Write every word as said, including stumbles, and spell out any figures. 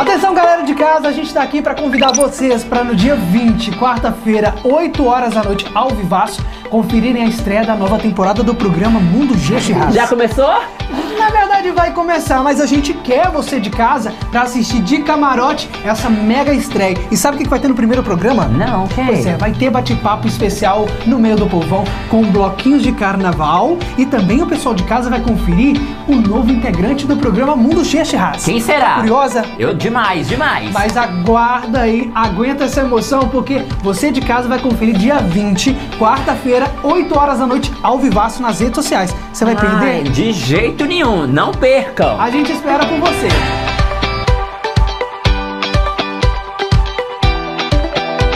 Atenção, galera de casa, a gente tá aqui pra convidar vocês pra no dia vinte, quarta-feira, oito horas da noite, ao vivaço, conferirem a estreia da nova temporada do programa Mundo G Show. Já começou? Na verdade vai começar, mas a gente quer você de casa pra assistir de camarote essa mega estreia. E sabe o que vai ter no primeiro programa? Não, ok. Pois é, vai ter bate-papo especial no meio do povão com bloquinhos de carnaval e também o pessoal de casa vai conferir o novo integrante do programa Mundo G Show. Quem será? Tá curiosa? Eu demais, demais. Mas aguarda aí, aguenta essa emoção porque você de casa vai conferir dia vinte, quarta-feira, oito horas da noite, ao vivaço nas redes sociais. Você vai Ai, perder? De jeito nenhum. Não percam! A gente espera por você!